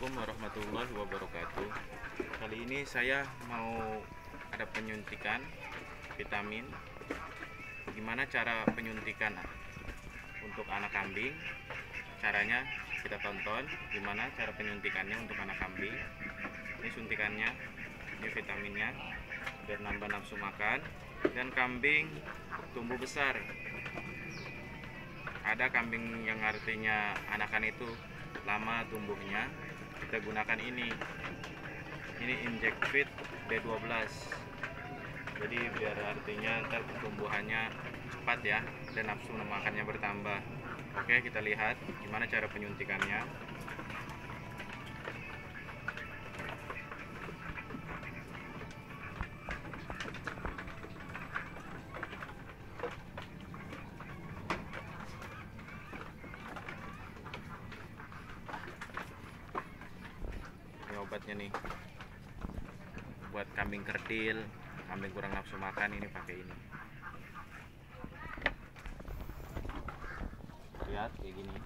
Assalamualaikum warahmatullahi wabarakatuh. Kali ini saya mau ada penyuntikan vitamin. Gimana cara penyuntikan untuk anak kambing? Caranya kita tonton gimana cara penyuntikannya untuk anak kambing. Ini suntikannya, ini vitaminnya biar nambah nafsu makan dan kambing tumbuh besar. Ada kambing yang artinya anakan itu lama tumbuhnya, kita gunakan ini inject fit B12. Jadi biar artinya ntar pertumbuhannya cepat ya, dan nafsu makannya bertambah. Oke, kita lihat gimana cara penyuntikannya. Obatnya nih buat kambing kerdil, kambing kurang nafsu makan, ini pakai ini. Lihat kayak gini.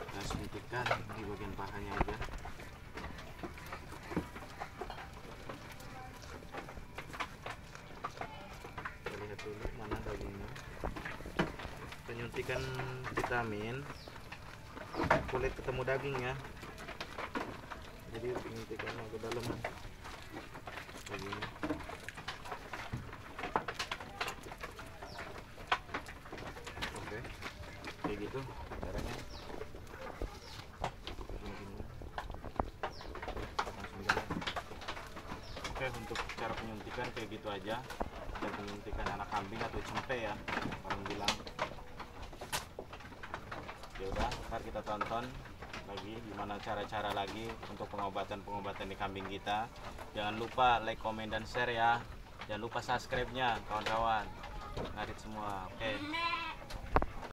Kita suntikan di bagian pahanya aja. Mana dagingnya? Penyuntikan vitamin, kulit ketemu daging ya, jadi penyuntikannya ke dalam dagingnya. Oke, kayak gitu caranya. Oke, untuk cara penyuntikan kayak gitu aja. Kita penyuntikan anak kambing atau cempe ya, orang bilang. Ya udah, ntar kita tonton lagi gimana cara-cara lagi untuk pengobatan di kambing kita. Jangan lupa like, komen, dan share ya. Jangan lupa subscribe-nya kawan-kawan. Ngarit semua. Oke.